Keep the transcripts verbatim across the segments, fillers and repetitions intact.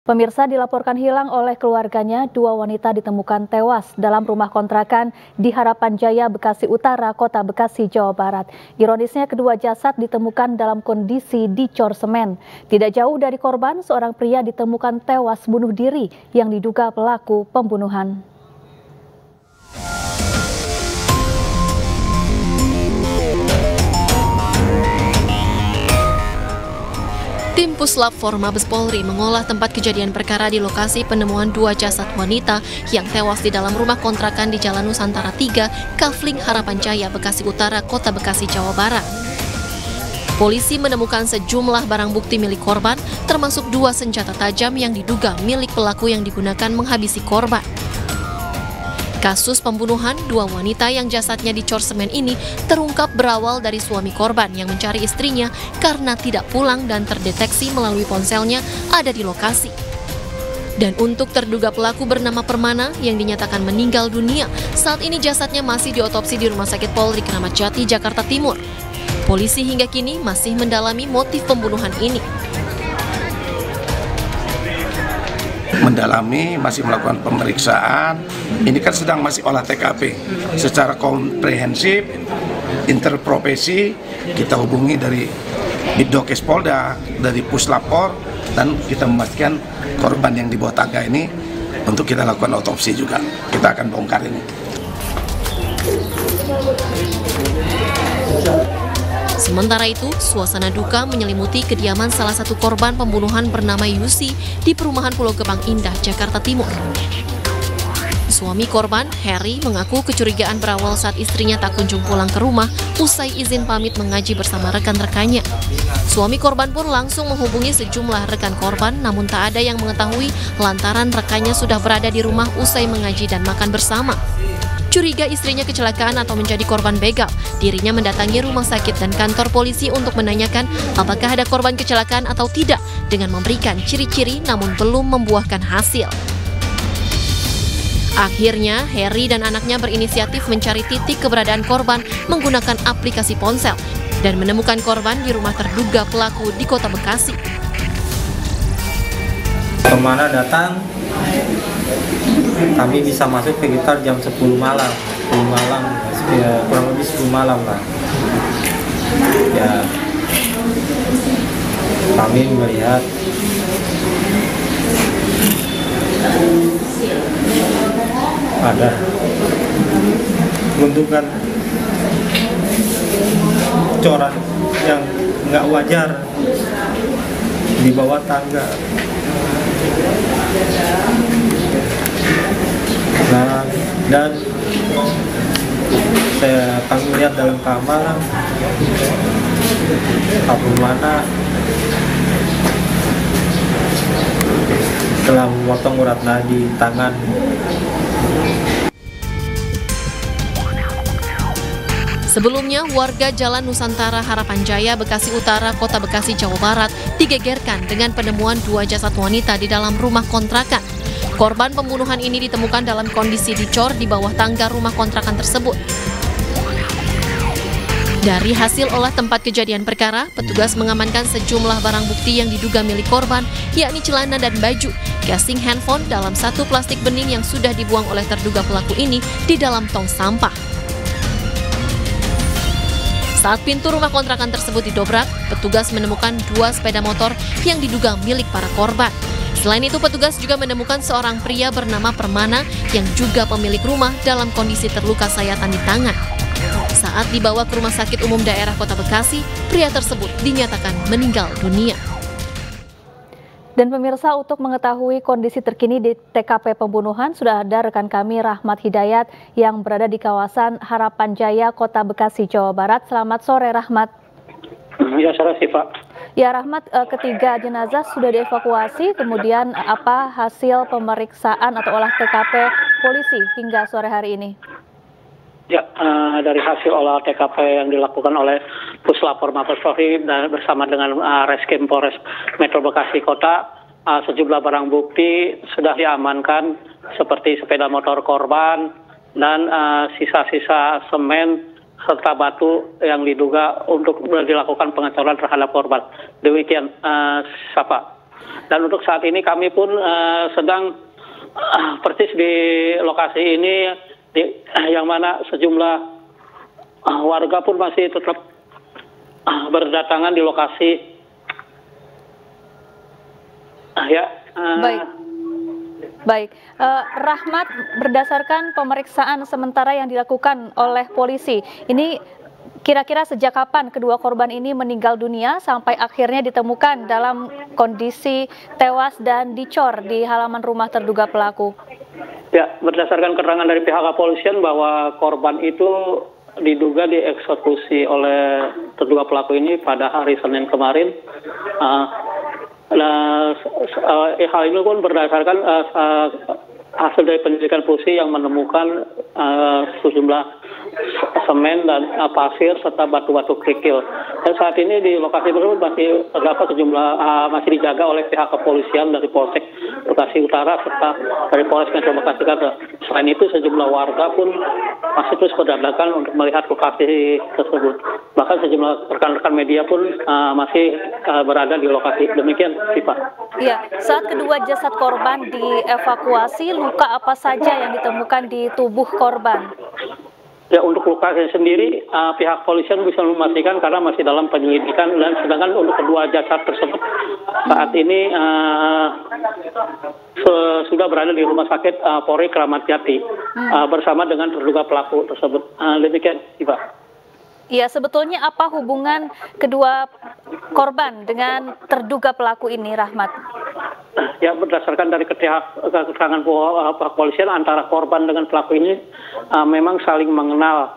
Pemirsa, dilaporkan hilang oleh keluarganya, dua wanita ditemukan tewas dalam rumah kontrakan di Harapan Jaya, Bekasi Utara, Kota Bekasi, Jawa Barat. Ironisnya, kedua jasad ditemukan dalam kondisi dicor semen. Tidak jauh dari korban, seorang pria ditemukan tewas bunuh diri yang diduga pelaku pembunuhan. Tim Puslapfor Mabes Polri mengolah tempat kejadian perkara di lokasi penemuan dua jasad wanita yang tewas di dalam rumah kontrakan di Jalan Nusantara tiga, Kafling, Harapan Jaya, Bekasi Utara, Kota Bekasi, Jawa Barat. Polisi menemukan sejumlah barang bukti milik korban, termasuk dua senjata tajam yang diduga milik pelaku yang digunakan menghabisi korban. Kasus pembunuhan dua wanita yang jasadnya dicor semen ini terungkap berawal dari suami korban yang mencari istrinya karena tidak pulang dan terdeteksi melalui ponselnya ada di lokasi. Dan untuk terduga pelaku bernama Permana yang dinyatakan meninggal dunia, saat ini jasadnya masih diotopsi di Rumah Sakit Polri Kramat Jati, Jakarta Timur. Polisi hingga kini masih mendalami motif pembunuhan ini. Mendalami, masih melakukan pemeriksaan. Ini kan sedang masih olah T K P secara komprehensif, interprofesi. Kita hubungi dari Bidokes Polda, dari Puslapor, dan kita memastikan korban yang di bawah tangga ini untuk kita lakukan otopsi juga. Kita akan bongkar ini. Sementara itu, suasana duka menyelimuti kediaman salah satu korban pembunuhan bernama Yusi di perumahan Pulau Gebang Indah, Jakarta Timur. Suami korban, Heri, mengaku kecurigaan berawal saat istrinya tak kunjung pulang ke rumah usai izin pamit mengaji bersama rekan-rekannya. Suami korban pun langsung menghubungi sejumlah rekan korban, namun tak ada yang mengetahui lantaran rekannya sudah berada di rumah usai mengaji dan makan bersama. Curiga istrinya kecelakaan atau menjadi korban begal, dirinya mendatangi rumah sakit dan kantor polisi untuk menanyakan apakah ada korban kecelakaan atau tidak dengan memberikan ciri-ciri namun belum membuahkan hasil. Akhirnya, Heri dan anaknya berinisiatif mencari titik keberadaan korban menggunakan aplikasi ponsel dan menemukan korban di rumah terduga pelaku di Kota Bekasi. Permana datang, kami bisa masuk sekitar jam sepuluh malam, sepuluh malam, ya, kurang lebih sepuluh malam lah. Ya, kami melihat ada bentukan coran yang nggak wajar di bawah tangga. Nah, dan saya kami lihat dalam kamar kabur mana telah memotong urat nadi tangan. Sebelumnya, warga Jalan Nusantara Harapan Jaya, Bekasi Utara, Kota Bekasi, Jawa Barat digegerkan dengan penemuan dua jasad wanita di dalam rumah kontrakan. Korban pembunuhan ini ditemukan dalam kondisi dicor di bawah tangga rumah kontrakan tersebut. Dari hasil olah tempat kejadian perkara, petugas mengamankan sejumlah barang bukti yang diduga milik korban, yakni celana dan baju, casing handphone dalam satu plastik bening yang sudah dibuang oleh terduga pelaku ini di dalam tong sampah. Saat pintu rumah kontrakan tersebut didobrak, petugas menemukan dua sepeda motor yang diduga milik para korban. Selain itu, petugas juga menemukan seorang pria bernama Permana yang juga pemilik rumah dalam kondisi terluka sayatan di tangan. Saat dibawa ke Rumah Sakit Umum Daerah Kota Bekasi, pria tersebut dinyatakan meninggal dunia. Dan pemirsa, untuk mengetahui kondisi terkini di T K P pembunuhan, sudah ada rekan kami Rahmat Hidayat yang berada di kawasan Harapan Jaya, Kota Bekasi, Jawa Barat. Selamat sore, Rahmat. Ya, selamat sore, Pak. Ya, Rahmat, ketiga jenazah sudah dievakuasi, kemudian apa hasil pemeriksaan atau olah T K P polisi hingga sore hari ini? Ya, uh, dari hasil olah T K P yang dilakukan oleh Puslapor Mabes Polri dan bersama dengan uh, Reskrim Polres Metro Bekasi Kota, uh, sejumlah barang bukti sudah diamankan seperti sepeda motor korban dan sisa-sisa uh, semen serta batu yang diduga untuk dilakukan pengecoran terhadap korban. Demikian, uh, Sapa. Dan untuk saat ini kami pun uh, sedang uh, persis di lokasi ini, di, uh, yang mana sejumlah uh, warga pun masih tetap uh, berdatangan di lokasi. Uh, ya. Uh, Baik. Baik, eh, Rahmat, berdasarkan pemeriksaan sementara yang dilakukan oleh polisi, ini kira-kira sejak kapan kedua korban ini meninggal dunia sampai akhirnya ditemukan dalam kondisi tewas dan dicor di halaman rumah terduga pelaku? Ya, berdasarkan keterangan dari pihak kepolisian bahwa korban itu diduga dieksekusi oleh terduga pelaku ini pada hari Senin kemarin. Uh, Nah, hal ini pun berdasarkan uh, uh, hasil dari penyidikan polisi yang menemukan uh, sejumlah semen dan uh, pasir serta batu-batu kerikil. Dan saat ini di lokasi tersebut masih terdapat sejumlah uh, masih dijaga oleh pihak kepolisian dari Polsek Bekasi Utara serta dari Polres Metro Bekasi Utara. Selain itu sejumlah warga pun masih terus berdatangan untuk melihat lokasi tersebut. Bahkan sejumlah rekan-rekan media pun uh, masih uh, berada di lokasi. Demikian, Siva. Iya, saat kedua jasad korban dievakuasi, luka apa saja yang ditemukan di tubuh korban? Ya, untuk luka sendiri uh, pihak polisian bisa memastikan karena masih dalam penyelidikan, dan sedangkan untuk kedua jasad tersebut saat ini uh, sudah berada di rumah sakit uh, Polri Kramat Jati uh, bersama dengan terduga pelaku tersebut. Uh, demikian, Iba. Ya, sebetulnya apa hubungan kedua korban dengan terduga pelaku ini, Rahmat? Ya, berdasarkan dari keterangan kepolisian antara korban dengan pelaku ini uh, memang saling mengenal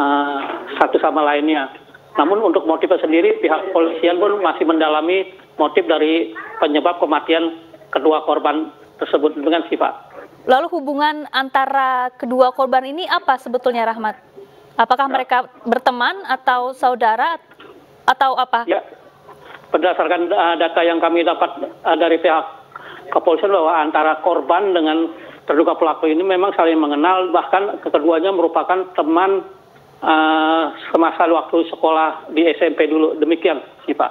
uh, satu sama lainnya. Namun untuk motifnya sendiri pihak kepolisian pun masih mendalami motif dari penyebab kematian kedua korban tersebut dengan sifat. Lalu hubungan antara kedua korban ini apa sebetulnya, Rahmat? Apakah mereka berteman atau saudara atau apa? Ya, berdasarkan uh, data yang kami dapat uh, dari pihak kepolisian bahwa antara korban dengan terduga pelaku ini memang saling mengenal, bahkan keduanya merupakan teman uh, semasa waktu sekolah di S M P dulu. Demikian, sih Pak.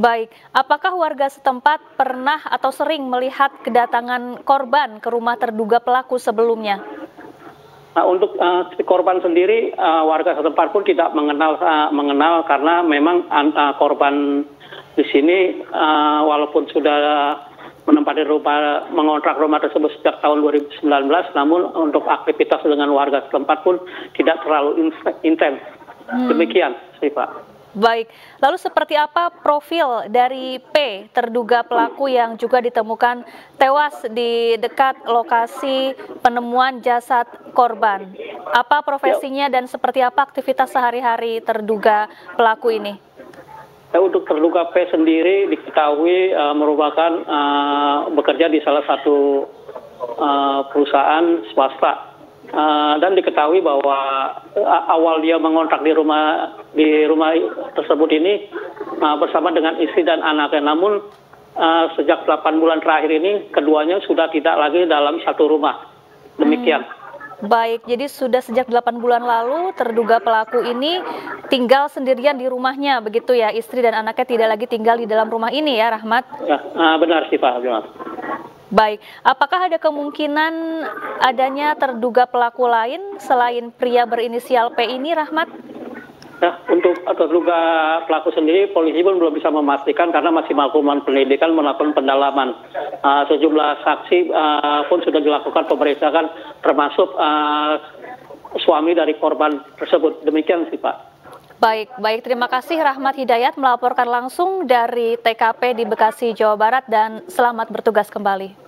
Baik, apakah warga setempat pernah atau sering melihat kedatangan korban ke rumah terduga pelaku sebelumnya? Nah, untuk uh, korban sendiri uh, warga setempat pun tidak mengenal uh, mengenal karena memang uh, korban di sini uh, walaupun sudah menempati rumah, mengontrak rumah tersebut sejak tahun dua ribu sembilan belas, namun untuk aktivitas dengan warga setempat pun tidak terlalu intens. Hmm. Demikian sih, Pak. Baik, lalu seperti apa profil dari P, terduga pelaku yang juga ditemukan tewas di dekat lokasi penemuan jasad korban? Apa profesinya dan seperti apa aktivitas sehari-hari terduga pelaku ini? Untuk terduga P sendiri diketahui uh, merupakan uh, bekerja di salah satu uh, perusahaan swasta. Uh, dan diketahui bahwa uh, awal dia mengontrak di rumah di rumah tersebut ini uh, bersama dengan istri dan anaknya. Namun uh, sejak delapan bulan terakhir ini keduanya sudah tidak lagi dalam satu rumah. Demikian. Hmm. Baik, jadi sudah sejak delapan bulan lalu terduga pelaku ini tinggal sendirian di rumahnya, begitu ya? Istri dan anaknya tidak lagi tinggal di dalam rumah ini ya, Rahmat? Ya, uh, benar sih, Pak. Baik, apakah ada kemungkinan adanya terduga pelaku lain selain pria berinisial P ini, Rahmat? Nah, untuk terduga pelaku sendiri, polisi pun belum bisa memastikan karena masih melakukan penelitian, melakukan pendalaman. Uh, sejumlah saksi uh, pun sudah dilakukan pemeriksaan, termasuk uh, suami dari korban tersebut. Demikian sih, Pak. Baik, baik. Terima kasih Rahmat Hidayat melaporkan langsung dari T K P di Bekasi, Jawa Barat, dan selamat bertugas kembali.